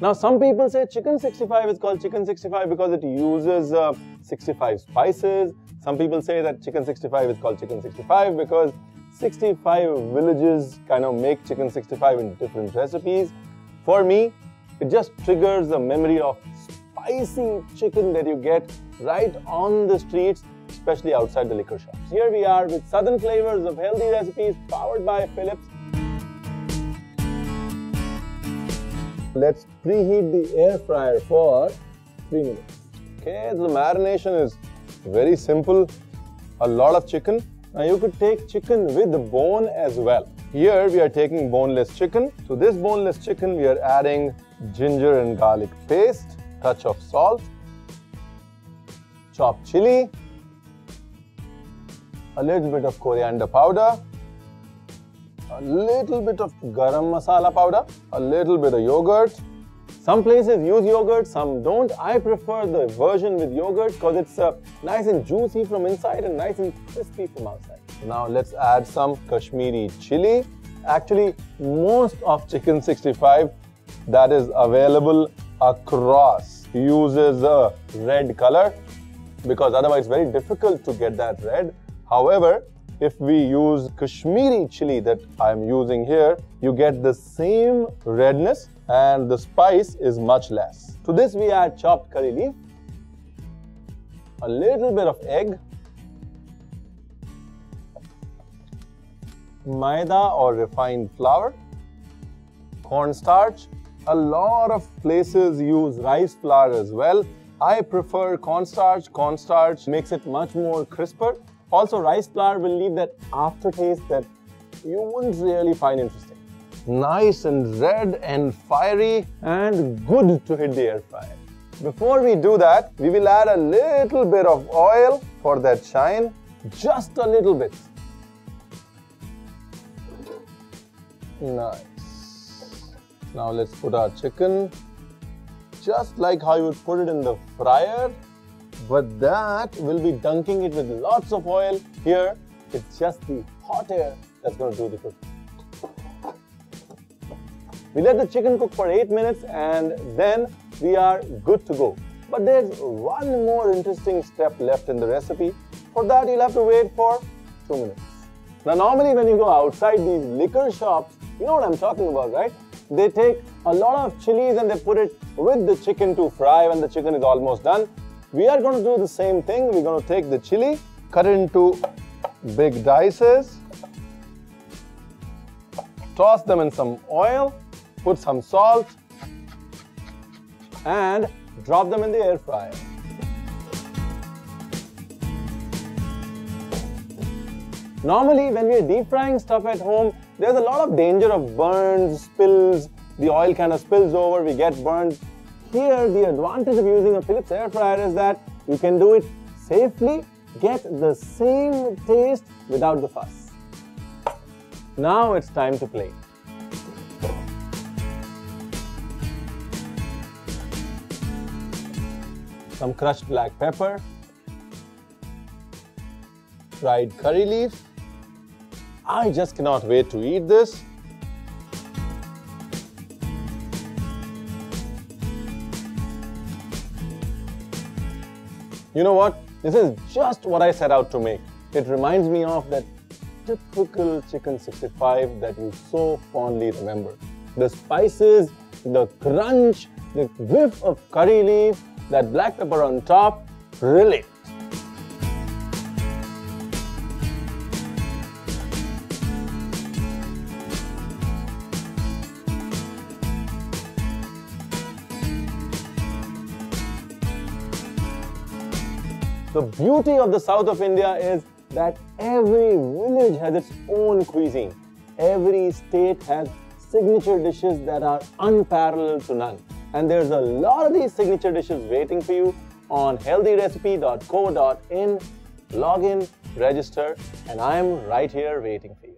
Now some people say chicken 65 is called chicken 65 because it uses 65 spices. Some people say that chicken 65 is called chicken 65 because 65 villages kind of make chicken 65 in different recipes. For me, it just triggers the memory of spicy chicken that you get right on the streets, especially outside the liquor shops. Here we are with southern flavors of healthy recipes powered by Philips. Let's preheat the air fryer for 3 minutes. Okay, the marination is very simple. A lot of chicken. Now you could take chicken with bone as well. Here we are taking boneless chicken. To this boneless chicken we are adding ginger and garlic paste, touch of salt, chopped chili, a little bit of coriander powder, a little bit of garam masala powder, a little bit of yogurt. Some places use yogurt, some don't. I prefer the version with yogurt because it's nice and juicy from inside and nice and crispy from outside. Now let's add some Kashmiri chilli. Actually, most of chicken 65 that is available across uses a red color because otherwise it's very difficult to get that red. However, if we use Kashmiri chilli that I'm using here, you get the same redness and the spice is much less. To this we add chopped curry leaf, a little bit of egg, maida or refined flour, cornstarch. A lot of places use rice flour as well. I prefer cornstarch. Cornstarch makes it much more crisper. Also, rice flour will leave that aftertaste that you wouldn't really find interesting. Nice and red and fiery and good to hit the air fryer. Before we do that, we will add a little bit of oil for that shine. Just a little bit. Nice. Now let's put our chicken. Just like how you would put it in the fryer. But that will be dunking it with lots of oil. Here, it's just the hot air that's going to do the cooking. We let the chicken cook for 8 minutes and then we are good to go. But there's one more interesting step left in the recipe. For that, you'll have to wait for 2 minutes. Now, normally when you go outside these liquor shops, you know what I'm talking about, right? They take a lot of chilies and they put it with the chicken to fry when the chicken is almost done. We are going to do the same thing. We're going to take the chili, cut it into big dices, toss them in some oil, put some salt, and drop them in the air fryer. Normally, when we're deep frying stuff at home, there's a lot of danger of burns, spills, the oil kind of spills over, we get burned. Here, the advantage of using a Philips air fryer is that you can do it safely, get the same taste without the fuss. Now it's time to plate. Some crushed black pepper, fried curry leaf. I just cannot wait to eat this. You know what? This is just what I set out to make. It reminds me of that typical chicken 65 that you so fondly remember. The spices, the crunch, the whiff of curry leaf, that black pepper on top, really. The beauty of the south of India is that every village has its own cuisine. Every state has signature dishes that are unparalleled to none. And there's a lot of these signature dishes waiting for you on healthyrecipe.co.in. Log in, register, and I am right here waiting for you.